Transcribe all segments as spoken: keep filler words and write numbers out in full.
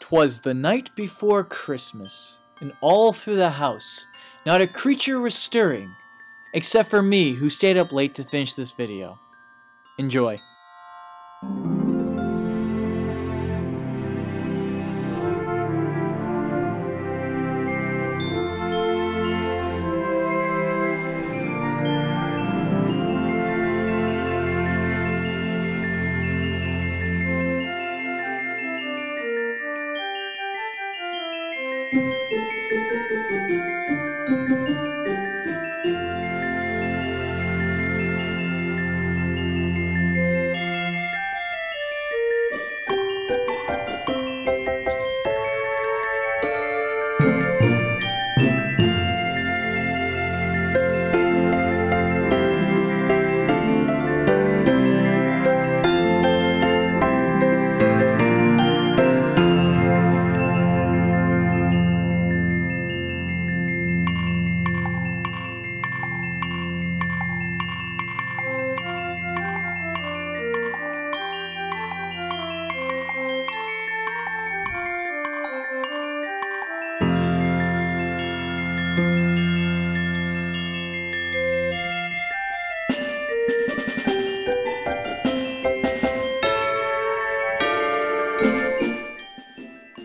'Twas the night before Christmas, and all through the house, not a creature was stirring, except for me, who stayed up late to finish this video. Enjoy.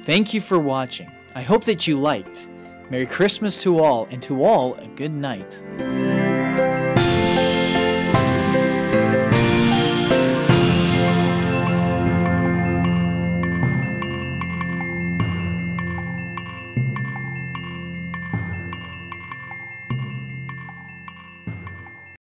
Thank you for watching. I hope that you liked. Merry Christmas to all, and to all a good night.